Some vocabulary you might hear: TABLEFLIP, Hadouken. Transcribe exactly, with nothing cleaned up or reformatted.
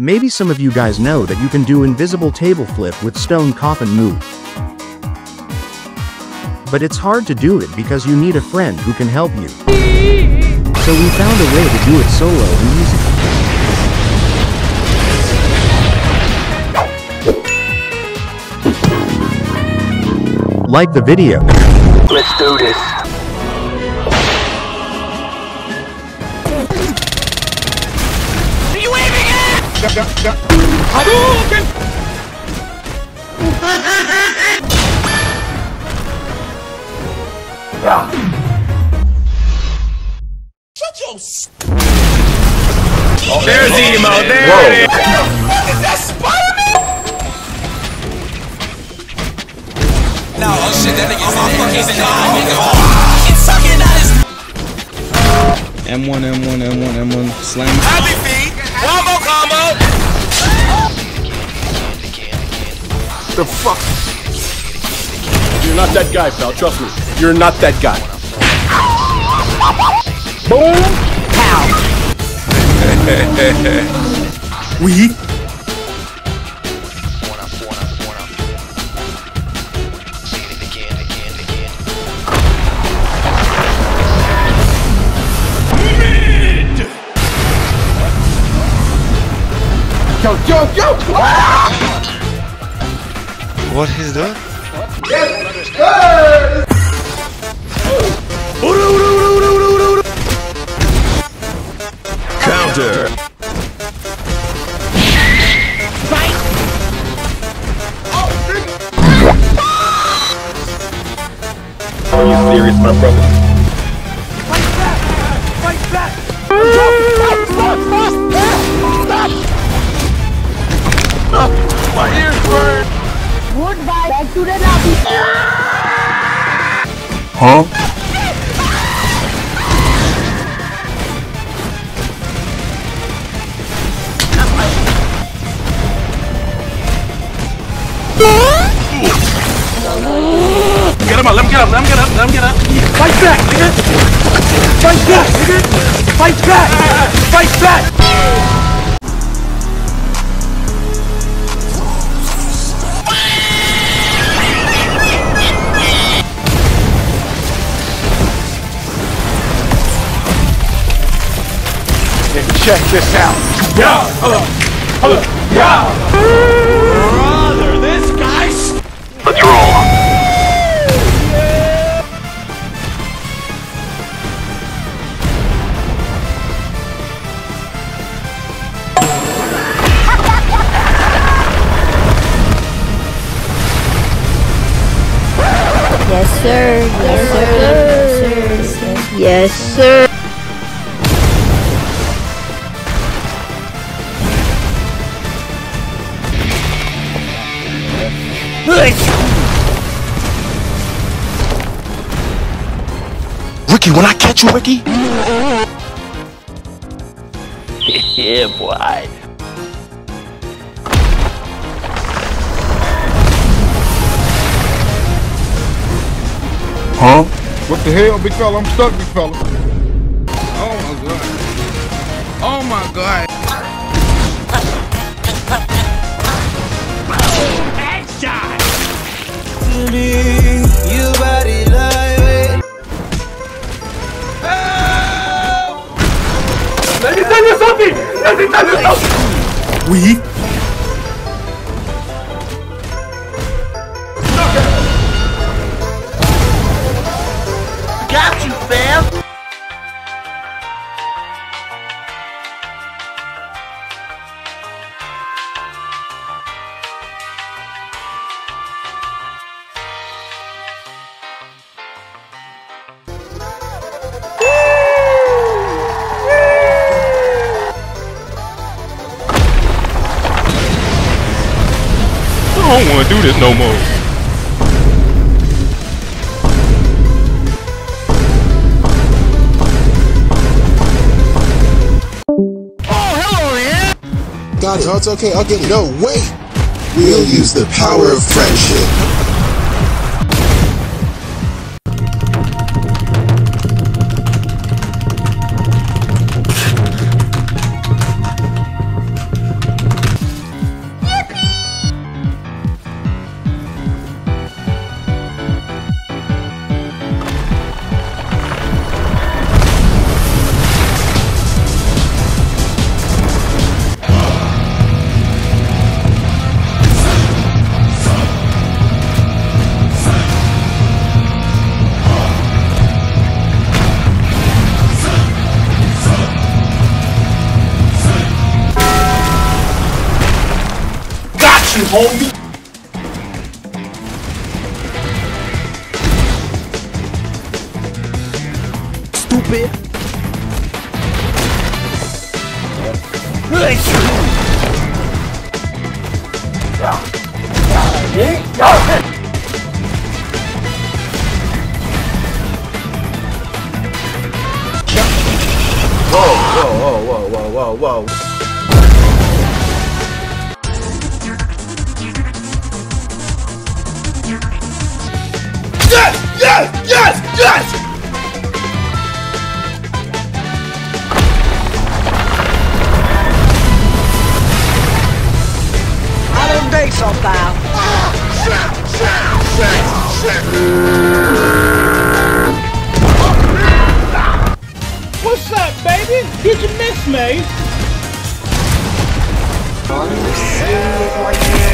Maybe some of you guys know that you can do invisible table flip with stone coffin move. But it's hard to do it because you need a friend who can help you. So we found a way to do it solo and easy. Like the video. Let's do this. Are you waving it? Hadouken! Shut your s. Oh, there's Emo. There it is. Is that Spider-Man? No. Oh shit! That nigga's M one, M one, M one, M one, slam. Happy feet! Combo, combo! The fuck? You're not that guy, pal. Trust me. You're not that guy. Boom! Pow! We? Yo, yo, yo! Ah! What is that? Yes! Yes! Counter! Fight! Oh, are you serious, my brother? Fight back! Fight back! Stop! Stop! Stop! Stop! Stop! My ears burn! Goodbye! Back to the lobby! Huh? Get him up! Let him get up! Let him get up! Let him get up! Fight back, nigga! Fight back, nigga! Fight back! Fight back! Fight back. Check this out. Yeah, hello, hello, yeah. Brother, this guy's. Let's roll. Yes, sir. Yes, sir. Yes, sir. Yes, sir. Ricky, when I catch you, Ricky. Yeah, boy. Huh? What the hell, big fella? I'm stuck, big fella. Oh my god. Oh my god. You body like help! Let me tell you something! Let me tell you something! We? Okay. Got you, fam! I don't want to do this no more. Oh, hello, man! Dodge, oh, it's okay. Okay, no, wait! We'll use the power of friendship. you hold me. Stupid. Whoa, whoa, whoa, whoa, whoa, whoa. Yes! Yes! Yes! I don't think so, pal. Shit! Shit! Shit! Shit! What's up, baby? Did you miss me?